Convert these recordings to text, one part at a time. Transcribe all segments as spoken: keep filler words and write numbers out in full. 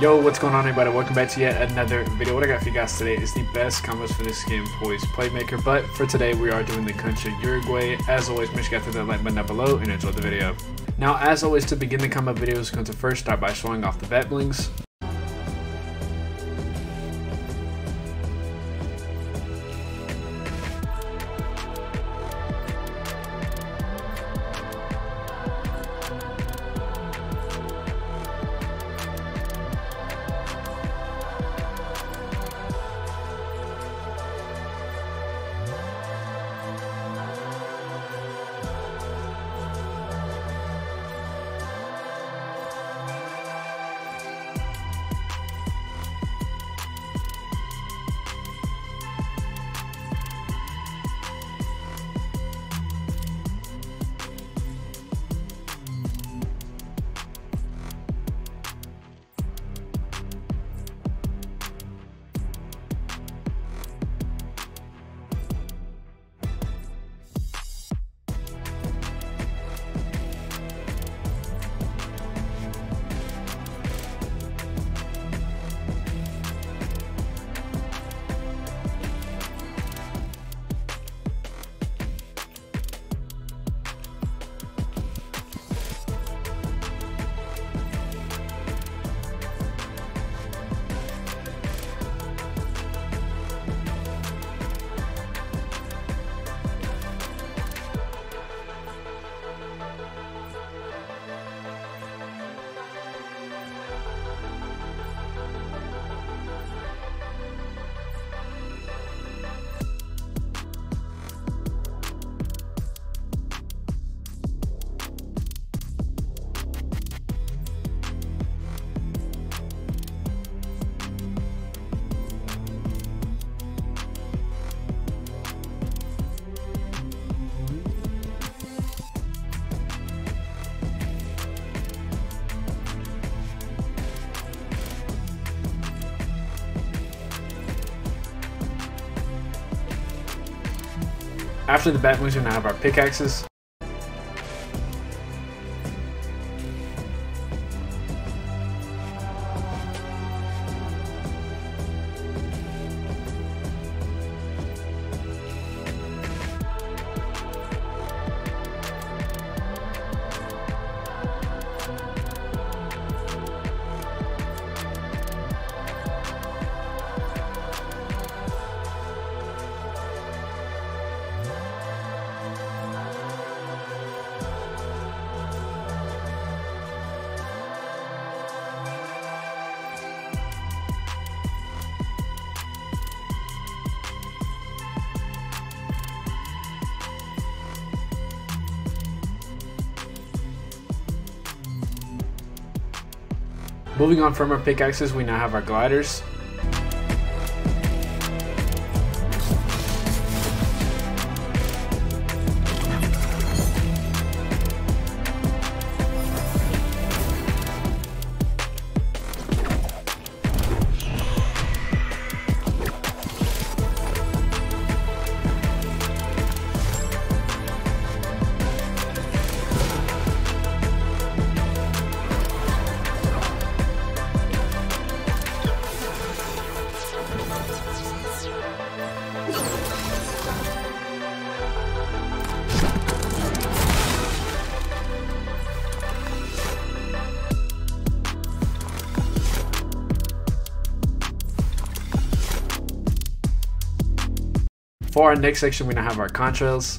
Yo, what's going on everybody? Welcome back to yet another video. What I got for you guys today is the best combos for this game, Poised Playmaker. But for today, we are doing the country Uruguay. As always, make sure you guys hit that like button down below and enjoy the video. Now, as always, to begin the combo videos, we're going to first start by showing off the vet blings. After the bat wings, we now have our pickaxes. Moving on from our pickaxes, we now have our gliders. For our next section, we now have our contrails.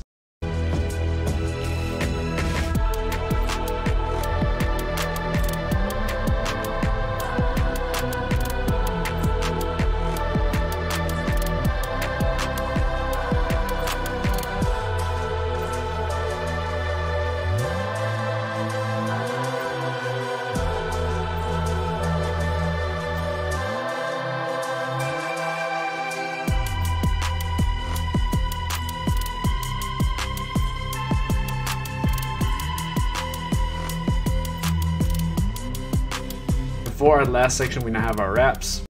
For our last section, we now have our wraps.